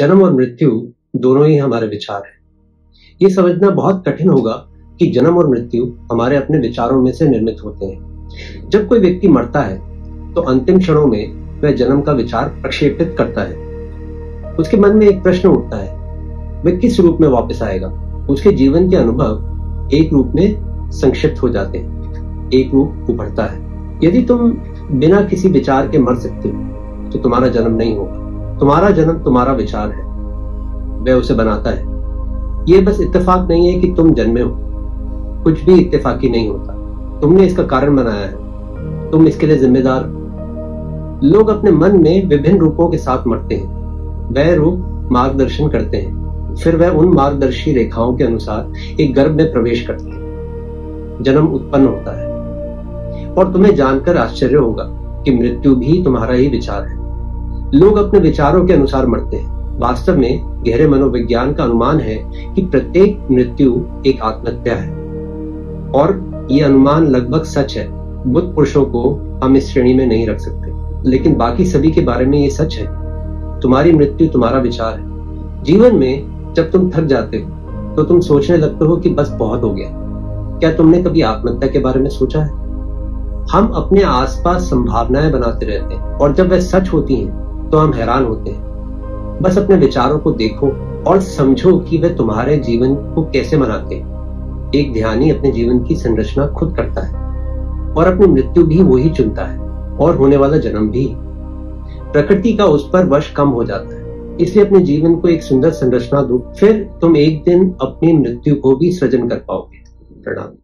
जन्म और मृत्यु दोनों ही हमारे विचार हैं। ये समझना बहुत कठिन होगा कि जन्म और मृत्यु हमारे अपने विचारों में से निर्मित होते हैं। जब कोई व्यक्ति मरता है तो अंतिम क्षणों में वह जन्म का विचार प्रक्षेपित करता है। उसके मन में एक प्रश्न उठता है, वह किस रूप में वापस आएगा। उसके जीवन के अनुभव एक रूप में संक्षिप्त हो जाते हैं, एक रूप उभरता है। यदि तुम बिना किसी विचार के मर सकते हो तो तुम्हारा जन्म नहीं होगा। तुम्हारा जन्म तुम्हारा विचार है, वह उसे बनाता है। ये बस इत्तेफाक नहीं है कि तुम जन्मे हो, कुछ भी इत्तेफाकी नहीं होता। तुमने इसका कारण बनाया है, तुम इसके लिए जिम्मेदार हो। लोग अपने मन में विभिन्न रूपों के साथ मरते हैं। वह रूप मार्गदर्शन करते हैं, फिर वह उन मार्गदर्शी रेखाओं के अनुसार एक गर्भ में प्रवेश करते हैं। जन्म उत्पन्न होता है और तुम्हें जानकर आश्चर्य होगा कि मृत्यु भी तुम्हारा ही विचार है। लोग अपने विचारों के अनुसार मरते हैं। वास्तव में गहरे मनोविज्ञान का अनुमान है कि प्रत्येक मृत्यु एक आत्महत्या है, और यह अनुमान लगभग सच है। बुद्ध पुरुषों को हम इस श्रेणी में नहीं रख सकते, लेकिन बाकी सभी के बारे में यह सच है। तुम्हारी मृत्यु तुम्हारा विचार है। जीवन में जब तुम थक जाते हो तो तुम सोचने लगते हो कि बस बहुत हो गया। क्या तुमने कभी आत्महत्या के बारे में सोचा है? हम अपने आसपास संभावनाएं बनाते रहते हैं, और जब वह सच होती हैं तो हम हैरान होते हैं। बस अपने विचारों को देखो और समझो कि वे तुम्हारे जीवन को कैसे बनाते हैं। एक ध्यानी अपने जीवन की संरचना खुद करता है, और अपनी मृत्यु भी वही चुनता है, और होने वाला जन्म भी। प्रकृति का उस पर वश कम हो जाता है, इसलिए अपने जीवन को एक सुंदर संरचना दो, फिर तुम एक दिन अपनी मृत्यु को भी सृजन कर पाओगे। प्रणाम।